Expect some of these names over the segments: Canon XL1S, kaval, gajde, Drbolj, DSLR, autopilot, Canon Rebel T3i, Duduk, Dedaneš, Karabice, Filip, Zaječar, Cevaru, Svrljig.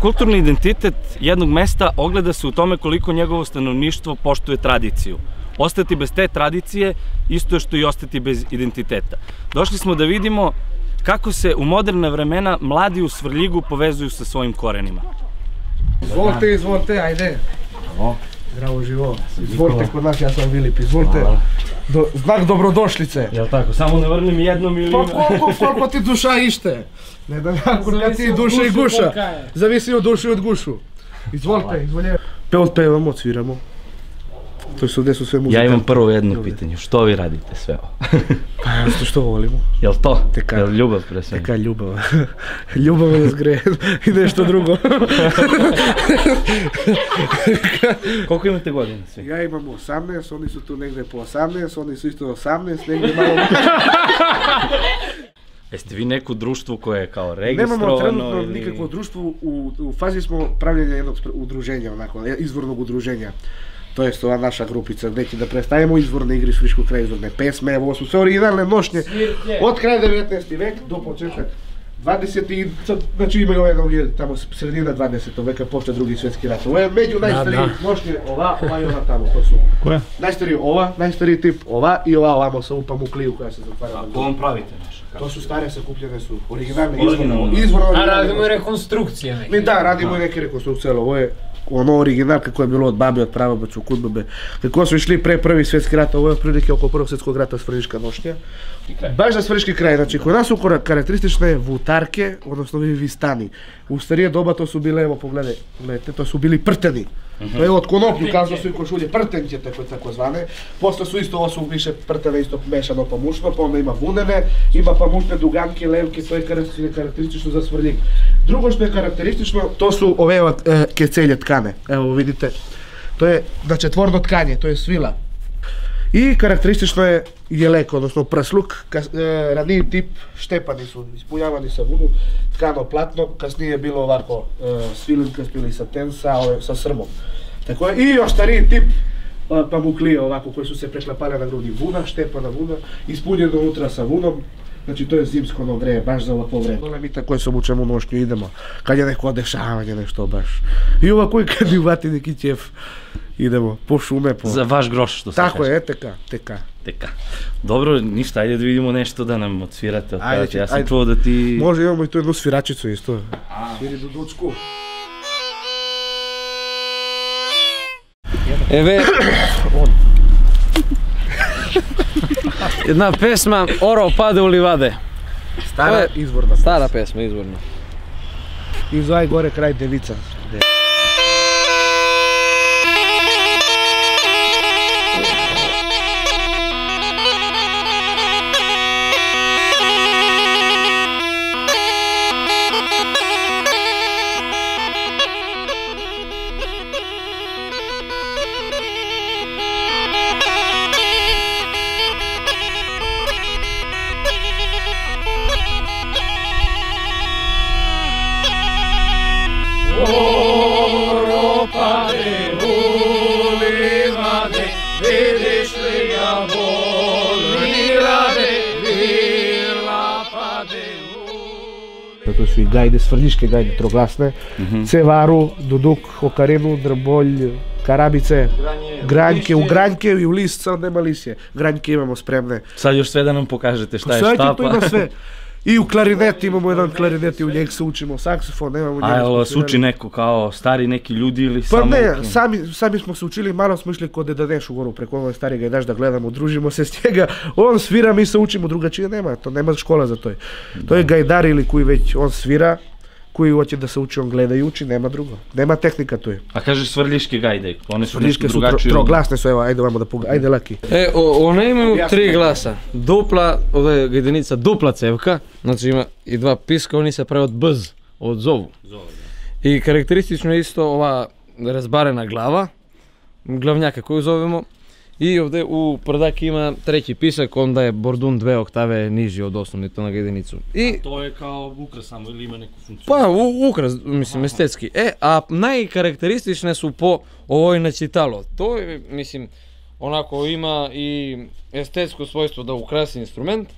Kulturni identitet jednog mesta ogleda se u tome koliko njegovo stanovništvo poštuje tradiciju. Ostati bez te tradicije isto je što i ostati bez identiteta. Došli smo da vidimo kako se u moderna vremena mladi u Svrljigu povezuju sa svojim korenima. Izvolite, izvolite, ajde. Zdravo živo. Izvolite kod nas, ja sam Filip, izvolite. Znak dobrodošlice. Jel tako, samo ne vrnim jednom ili... Pa koliko ti duša ište? Ne da nekako da ti duša i guša. Zavisi od dušu i od gušu. Izvolite, izvolite. Pevamo, cviramo. Ja imam prvo jedno pitanje, što vi radite sve ovo? Pa ja zato što volimo. Jel to? Jel ljubav pre svega? Teka ljubav. Ljubav nas greje i nešto drugo. Koliko imate godina svi? Ja imam 18, oni su tu negde po 18, oni su isto 18, negde malo... Jeste vi neko društvo koje je kao registrovano? Nemamo trenutno nikakvo društvo, u fazi smo pravljenja jednog udruženja, izvornog udruženja. To jest ova naša grupica, neki da predstavimo izvorne igre Svrljiškog kraja, izvorne pesme, ovo su sve originalne nošnje, od kraja 19. vek do početka 20. Znači imaju ove novije, tamo sredina 20. veka, počne drugi svjetski rat. Ovo je među najstariji nošnje, ova i ona tamo, to su. Koja? Najstariji ova, najstariji tip, ova i ova ovamo sa upam u kliju koja se zatvara. A kovom pravite naša? To su stare sakupljene su, originalne, izvorne. A radimo i rekonstrukcije neke? Mi da, radimo i neke rekonstrukcije, ali ovo je... Ono original kako je bilo od babe, od prababaču, kudbabe. Kako su išli pre Prvi svjetski rat, ovo je prilike oko Prvog svjetskog rata Svrljiška nošnja. Baš za Svrljiški kraj, znači kod nas su karakteristične vutarke, odnosno vistani. U starije doba to su bile, evo pogledajte, to su bili prteni. To je od konoplju, kazno su i košulje, prtenđe tako zvane. Posle su isto, ovo su više prtene, isto mešano pamučno, pa onda ima vunene, ima pamučne duganke, levke, to je karakteristično za Svrljig. Drugo što je karakteristično, to su ove kecelje tkane, evo vidite, to je četvorno tkanje, to je svila. I karakteristično je jelek, odnosno prsluk, raniji tip štepani su, ispunjavani sa vunu, tkano platno, kasnije je bilo ovako svilinkasto ili saten sa srmom. Tako je, i još stariji tip pamuklije ovako koji su se preklapale na grudi vuna, štepana vuna, ispunjeno unutra sa vunom. Znači to je zimsko ono vreje, baš za ovako vreje. Ono je mi tako se obučemo u nošnju, idemo. Kad je neko odešavanje, nešto baš. I ovako i kad ju vati neki ćef, idemo po šume, po... Za vaš groš što se kaže. Tako je, teka. Dobro, ništa, ajde da vidimo nešto da nam odsvirate. Ajde, ja sam čuo da ti... Može, imamo i tu jednu sviračicu isto. Sviri Dudučku. Eve... Jedna pesma, Orao pade u livade. Stara izvorna pesma. Stara pesma, izvorna. I zove gore kraj devica. To su i gajde, svrljiške gajde, troglasne, Cevaru, Duduk, Hokarinu, Drbolj, Karabice, granjke, u granjke i u list, sad nema lisje, granjke imamo spremne. Sad još sve da nam pokažete šta je štapa. Sad je to ima sve. I u klarinet, imamo jedan klarinet i u njeg se učimo, saksofon, nemamo njega. A jel vas uči neko kao stari neki ljudi ili samo... Pa ne, sami smo se učili, malo smo išli kod Dedaneš u goru, preko ono je stari gajdaš da gledamo, družimo se s njega, on svira, mi se učimo, drugačije nema, to nema škola za to. To je gajdar ili koji već, on svira, koji hoće da se uči, on gleda i uči, nema drugo, nema tehnika tu je. A kažeš svrljiške gajde, one su nešto drugačije? Troglasne su, evo, ajde ovamo da pogledamo, ajde laki. E, one imaju tri glasa, dupla, ovdje je gajdenica, dupla cevka, znači ima i dva piska, oni se pravi od bz, od zovu. I karakteristično je isto ova razbarena glava, glavnjaka koju zovemo, i ovdje u prdaki ima treći pisak, onda je bordun dve oktave niži od osnovne, to na jedinicu. A to je kao ukras samo ili ima neku funkciju? Pa ukras, mislim, estetski. E, a najkarakteristične su po ovoj na čitalo. To je, mislim, onako ima i estetsko svojstvo da ukrasi instrument,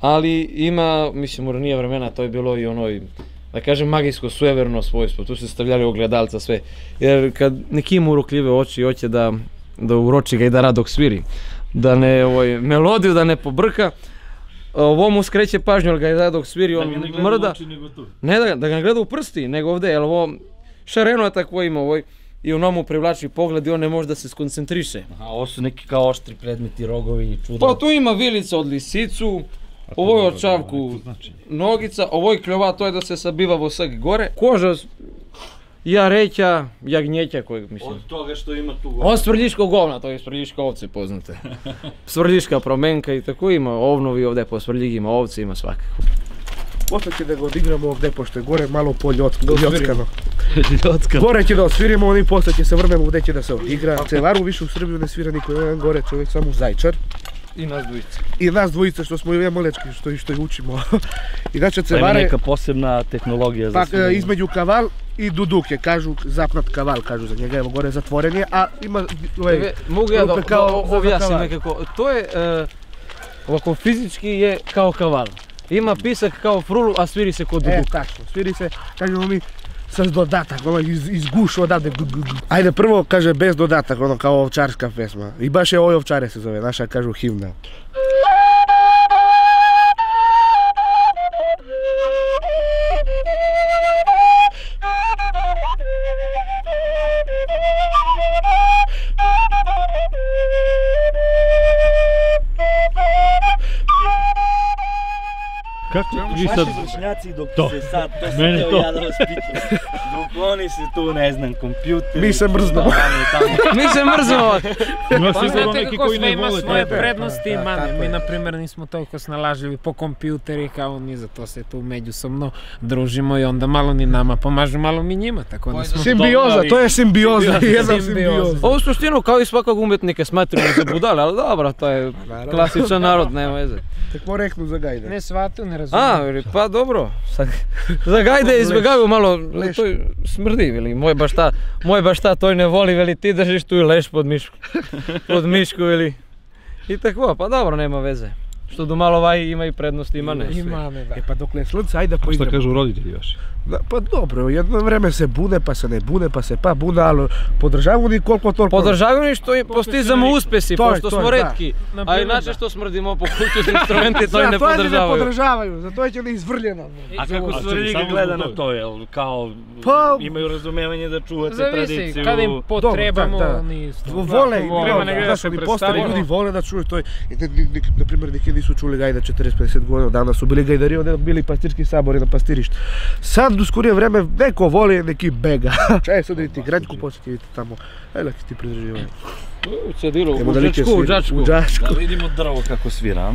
ali ima, mislim, u ranije vremena to je bilo i onoj da kažem, magijsko sujeverno svojstvo, tu se stavljali ogledalca sve, jer kad neki ima urokljive oči i hoće da uroči ga i da rad dok sviri, da ne melodiju, da ne pobrka, ovo mu skreće pažnju, ali ga je rad dok sviri, on mrda, ne da ga ne gleda u prsti, nego ovde, jer ovo šarenota koja ima ovoj, i ono mu privlači pogled i on ne može da se skoncentriše. Aha, ovo su neki kao oštri predmeti, rogovi i čuda. Pa tu ima vilica od lisicu, ovo je od čavku nogica, ovo je kljova, to je da se sabiva vosak gore. Koža jareća, jagnjeća kojeg mislim. Od toga što ima tu govna. Od svrljiškog govna, to je svrljiška ovce poznate. Svrljiška promenka i tako ima ovnovi ovde, po Svrljigu ima ovce, ima svakako. Posle će da ga odigramo ovde, pošto je gore malo poljockano. Gore će da osvirimo, oni posle će se vrnemo ovde će da se odigra. Cevaru više u Srbiju ne svira niko, jedan gore čovjek, samo Zaječar. I nas dvojice. I nas dvojice što smo i malečki što i učimo. To je neka posebna tehnologija za sviranje. Između kaval i duduk je, kažu zapnat kaval, kažu za njega, evo gore zatvoren je, a ima... Mogu ja da objasnim nekako, to je ovako fizički je kao kaval. Ima pisak kao frulu, a sviri se kod duduk. E, tačno, sviri se, kažemo mi, sa dodatak, ono, izgušu odavde. Ajde, prvo, kaže, bez dodatak, ono, kao ovčarska pesma. I baš je Oj ovčare se zove, naša, kažu, himna. Vaši vršnjaci dok se sad, to sam teo ja da vas pitam, dok oni se tu, ne znam, kompjuter... Mi se mrznamo. Mi se mrznamo! Pamljate kako sve ima svoje prednosti i mane. Mi, na primer, nismo toliko snalažili po kompjuteri kao oni, zato se tu međusobno družimo i onda malo ni nama pomažu, malo mi njima, tako da smo... Simbioza, to je simbioza, jedna simbioza. Ovo suštinu kao i svakog umetnika smatrimo za budale, ali dobro, to je klasičan narod, nema veze. Tako reknu za Gajde. Ne shvatio, ne razumijem. A, pa dobro. Za Gajde izbjegavaju malo, to je smrdi, veli, moj baš ta toj ne voli, veli, ti držiš tu i leš pod mišku, veli. I tako, pa dobro, nema veze. Što do malo ovaj ima i prednost, ima ne. Ima ne, da. E pa dok ne slunce, ajde da poigramo. Šta kažu roditelji još? Pa dobro, jedno vreme se bune, pa se ne bune, pa se pa bune, ali podržavamo ni koliko toliko... Podržavamo ni što postizamo uspesi, pošto smo redki. A inače što smrdimo po kuću instrumenti, to i ne podržavaju. Zato ne podržavaju, zato će ne izvrljeno. A kako Svrljig gleda na to, jel? Kao imaju razumevanje da čuvate tradiciju. Zavisi, kada im potrebamo, nisu. Vole, znaš, oni postari ljudi vole da čuju to. Naprimjer, neki nisu čuli Gajda 40-50 godina, davno su bili Gajdari, onda bili pastirski sabori na pastirištu. Sad, u skorije vreme, neko voli, neki bega. Čaj, sad vidite, Granjku početi vidite tamo. Ajde, laki ti pridrživaju. U cedilu, u džačku. Da vidimo drvo kako svira.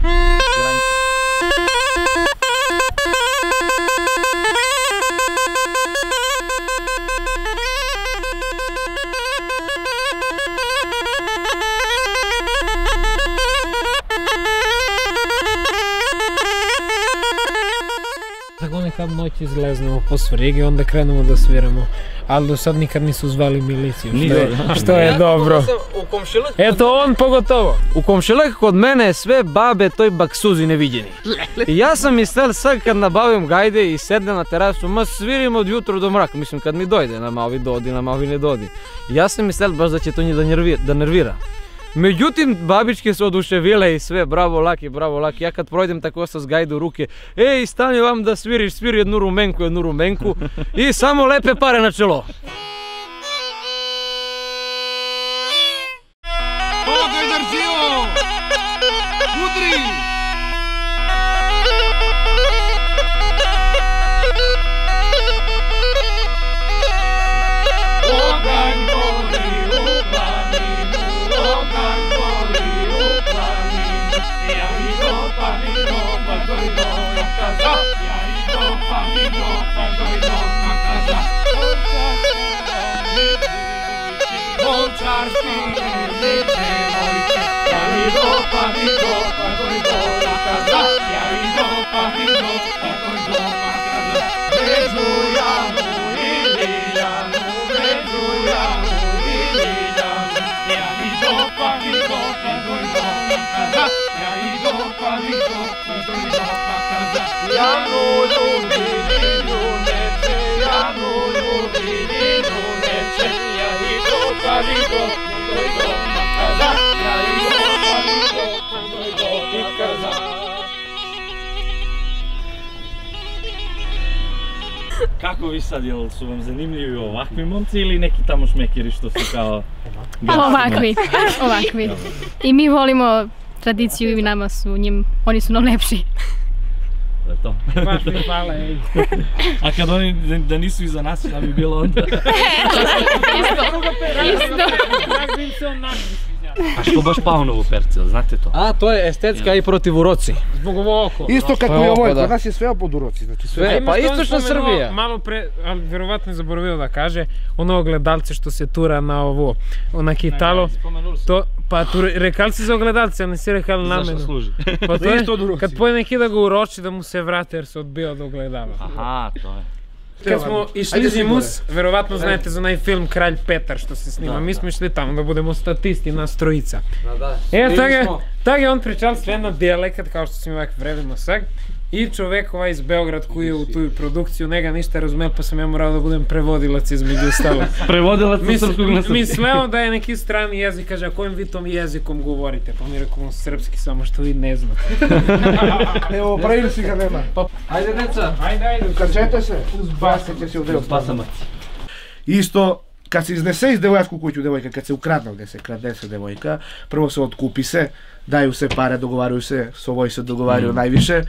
Granjka. Kad noći izleznemo po Svrljig i onda krenemo da sviramo, ali do sad nikad nisu zvali miliciju, što je dobro. Eto on pogotovo. U komšiluku kod mene sve babe toj baksuzi neviđeni. I ja sam mislel sad kad nabavim Gajde i sedem na terasu, ma svirim od jutra do mraka, mislim kad mi dojde, nama ovi dodi, nama ovi ne dodi. Ja sam mislel baš da će to njih da nervira. Međutim, babičke su oduševile i sve, bravo Laki, bravo Laki, ja kad projdem tako sa Gajdu ruke, ej, stani vam da sviriš, sviri jednu rumenku i samo lepe pare na čelo. Ja, no, no, no, no, no. Kako vi sad, jel su vam zanimljivi ovakvi momci ili neki tamo šmekiri što su kao... Ovakvi, ovakvi. I mi volimo tradiciju i nama su njim, oni su nam lepši. To je to. Baš mi hvala, ej. A kad oni da nisu iza nas, šta bi bilo onda? Isto. A što baš paunovo perce, znate to? A to je estetska i protiv uroci. Zbog ovo oko. Isto kako je ovo, kod nas je sve pod uroci, znači sve, pa istočna Srbija. Malo pre, ali vjerovatno je zaboravio da kaže, ono gledalce što se tura na ovo, na kitalo, pa tu rekali si za ogledalce, a ne si rekali na mene. Zašto služi? Pa to je, kad poje neki da ga uroči da mu se vrate jer se odbio od ogledala. Aha, to je. Kad smo išli zimus, verovatno znajete za onaj film Kralj Petar što se snima, mi smo išli tamo da budemo statisti, nas trojica. Evo tako je on pričal sve na dijalekat kao što smo ovak vredimo sad i čovek ovaj iz Beograd koji je u tuju produkciju, njega ništa razumel pa sam ja morao da budem prevodilac između ostalo. Prevodilac na srpskog na srpski. Misleo da je neki strani jezik, kaže a kojim vi tom jezikom govorite? Pa mi rekom srpski samo što vi ne znate. Evo, pravim si ga nema. Ajde deca, ajde. Ukrčete se, uzbacite se u deo spasamac. Isto, kad se iznese iz devojačku kuću devojka, kad se ukradne gde se krade se devojka, prvo se otkupi se, daju se pare, dogovaraju se, s ovoj se dogovaraju najviše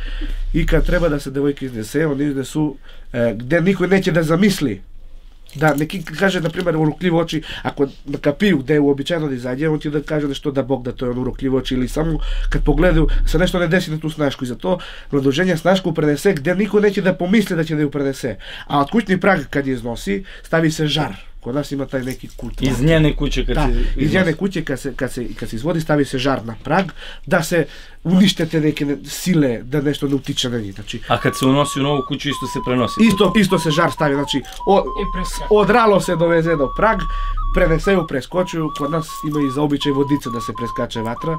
i kad treba da se devojke iznese, oni iznesu gde niko neće da zamisli. Da, neki kaže, na primjer, urukljiv oči, ako kapiju gde je uobičajno da izađe, on ti da kaže nešto da Bog da to je urukljiv oči ili samo kad pogledaju, se nešto ne desi na tu snašku i zato mladoženja snašku prenese gde niko neće da pomisle da će da ju prenese. A od kućni prag kad je iznosi, stavi se žar. Kod nas ima taj neki kult. Iz njene kuće kad se izvodi. Iz njene kuće kad se izvodi stavi se žar na prag da se unište te neke sile da nešto ne utiče na njih. A kad se unosi u novu kuću isto se prenosi? Isto se žar stavi, znači odralo se doveze do prag, preneseju, preskočuju, kod nas ima i za običaj vodica da se preskače vatra.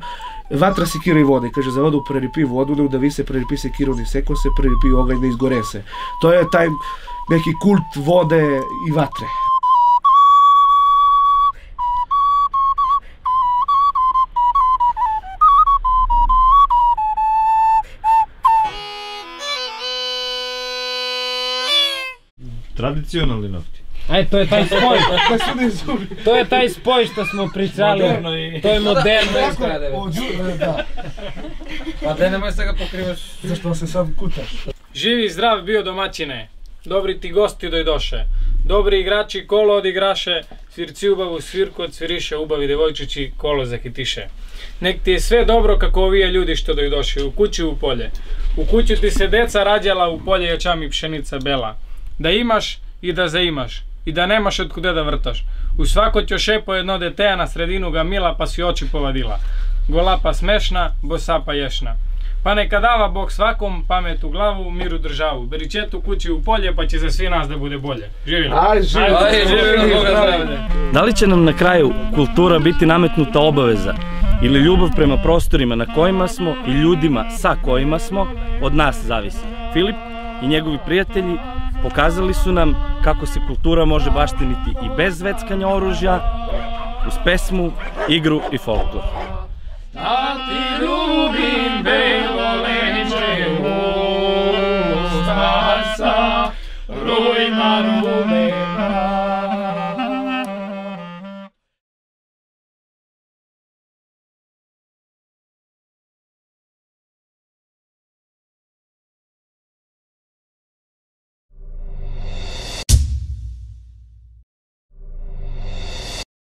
Vatra se kira i voda i kaže za vodu preripi vodu, ne udavi se, preripi se kiru, ni seko se, preripi oganj, ne izgore se. To je taj neki kult vode i vatre. Tradicionalni nokti. Aj, to je taj spoj. To je taj spoj što smo pričali. To je moderno izgrade. Pa te nemoj se ga pokrivaš. Zašto se sam kutaš? Živi i zdrav bio domaćine. Dobri ti gosti dojdoše. Dobri igrači kolo odigraše. Svirci ubavu svirku odsviriše. Ubavi devojčići kolo zahitiše. Nek ti je sve dobro kako ovije ljudi što dojdoše. U kući u polje. U kuću ti se deca rađala u polje jačami pšenica bela. Da imaš i da zaimaš, i da nemaš od kude da vrtaš. U svako ćoše po jedno deteja na sredinu ga mila pa si oči povadila. Gola pa smešna, bosa pa ješna. Pa neka dava Bog svakom pamet u glavu, mir u državu. Beričet u kući u polje pa će za svi nas da bude bolje. Živjeli! Da li će nam na kraju kultura biti nametnuta obaveza ili ljubav prema prostorima na kojima smo i ljudima sa kojima smo od nas zavisi? Filip i njegovi prijatelji pokazali su nam kako se kultura može baštiniti i bez zveckanja oružja, uz pesmu, igru i folklor.